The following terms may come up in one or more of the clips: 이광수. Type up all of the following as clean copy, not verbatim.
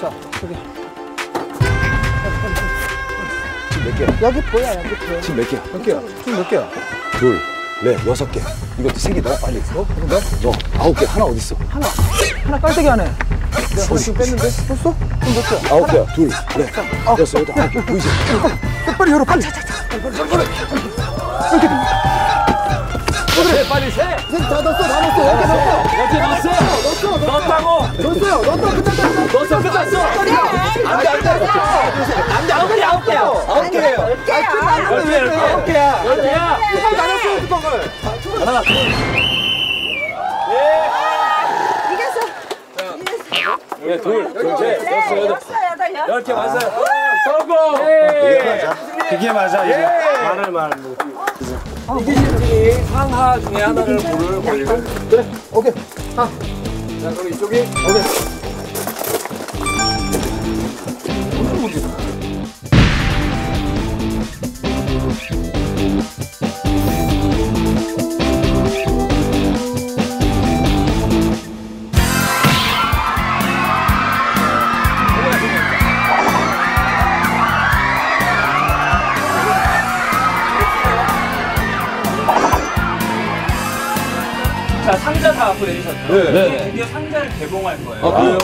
자, 저기. 지금 몇 개야? 여기 보여, 여기 보여. 지금 몇 개야? 몇 개야? 지금 몇 개야? 둘, 넷, 여섯 개. 이것도 세 개다, 빨리. 어? 너? 너. 아홉 개. 하나 어딨어? 하나 깔때기 안 해. 내가 지금 뺐는데? 썼어? 그럼 몇 개야? 아홉 개야. 둘, 넷, 여섯, 여덟, 아홉 개. 보이지? 빨리 열어, 빨리. 그래, 빨리 세! 다 넣었어, 다 넣었어, 다 넣었어! 이렇게 넣었어! 넣었다고! 넣었어요! 넣었다고! 끝났어! 넣었어! 끝났어! 안돼! 아홉 개예요! 아홉 개야! 이빨 나눴어요, 뚜껑을! 하나! 예! 이겼어! 예, 둘, 셋, 여섯, 여덟, 열개 맞아요! 성공! 그게 맞아, 이제. 이기신 팀이 상하 중에 하나를 고를 걸리고. 그래, 오케이. 하. 자, 그럼 이쪽이. 오케이. 자, 상자 다 갖고 내리셨죠? 네. 드디어 상자를 개봉할 거예요. 아, 그래요?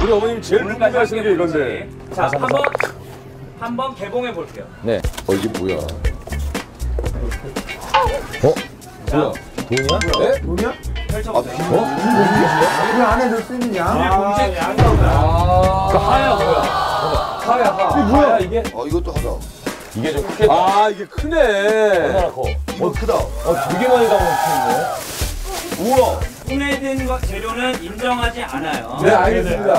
우리 어머님 제일 궁금해하시는 게 이건데. 자, 한번 개봉해 볼게요. 네. 이게 뭐야? 자, 뭐야? 돈이야? 네? 돈이야? 펼쳐보세요. 이거 안에 넣을 수 있느냐? 이게 공식 양이구나. 그 하야 뭐야? 하야 하. 이게 뭐야 이게? 이것도 하다. 이게 좀 크겠다. 이게 크네. 얼마나 커? 이거 크다. 되게 많이 담아놓고 있네. 우와! 소매된 재료는 인정하지 않아요. 네, 알겠습니다.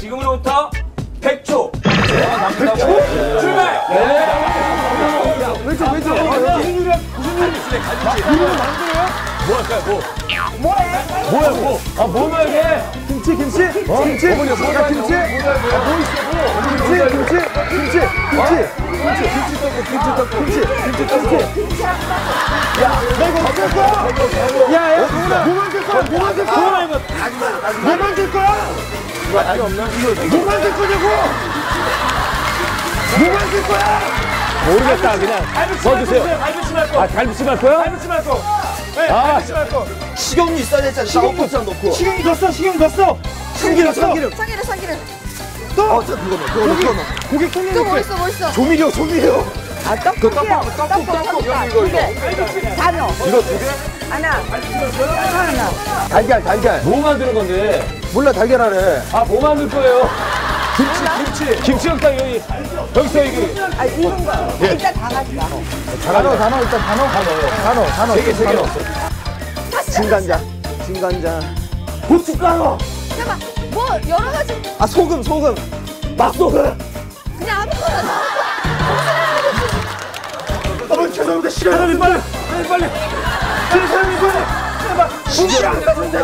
지금으로부터 100초! 100초? 출발! 네! 왼쪽! 무슨 일이 있으래, 가지지? 이거는 만들어요? 뭐 할까요, 뭐? 뭐야, 뭐? 뭐 말해? 김치? 뭐야, 김치? 뭐 있어, 뭐? 김치! 모르겠다. 그냥 써주세요. 갈비찜 할 거요? 갈비찜 할 거. 식용유 있어야 되잖아. 식용유 넣었어. 참기름. 또? 그거 넣어. 고기 굽는 거. 멋있어. 조미료. 떡볶이. 이거. 다 넣어. 이거 두 개? 하나. 달걀. 뭐 만드는 건데? 몰라, 달걀 하래. 뭐 만들 거예요? 김치 역당 여기서 이게. 이런 거. 일단 다 가지 마. 단어. 세 개 넣었어. 진간장. 고춧가루. 잠깐만, 뭐 여러 가지. 소금. 막소금. 그냥 아무거나 넣어. 죄송합니다. 시간이 빨리. 하고 있어. 감사합니다.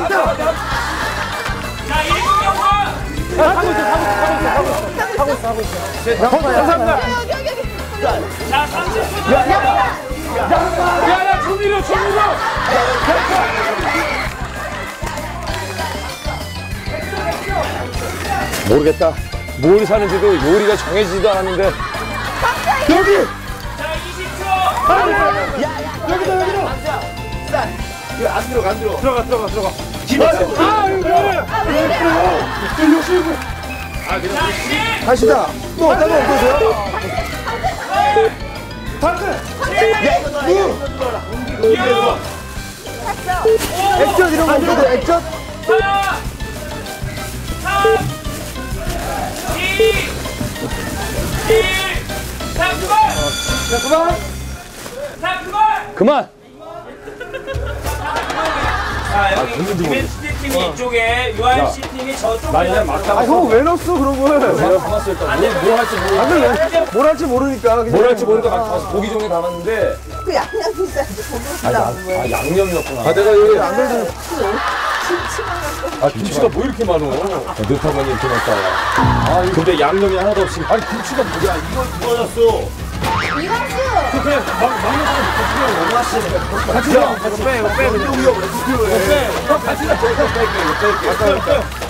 자, 30초. 야, 조미료. 모르겠다. 뭘 사는지도 요리가 정해지지도 않았는데. 여기. 자, 20초. 여기다. 이거 안 들어가. 들어가. 이거 뭐야? 이거 다시다. 또 어떤 거 보세요? 당근. 액젓 이런 거 없거든. 액젓. 4, 3, 2, 1, 3, 그만. 김혜씨팀이 이쪽에, 유아인씨팀이 저쪽에. 형 왜 넣었어, 그런 걸? 뭘 할지 모르니까 가서 고기 종류 담았는데. 그 양념 있어야지, 고기. 양념이 없구나. 내가 여기 안 그래도. 김치만 갖고. 김치가 뭐 이렇게 많어? 늦다만 이렇게 많다. 근데 양념이 하나도 없이. 김치가 뭐야? 이거 누가 놨어? 이광수! 그냥 막내서 같이 빼요. 같이 빼요.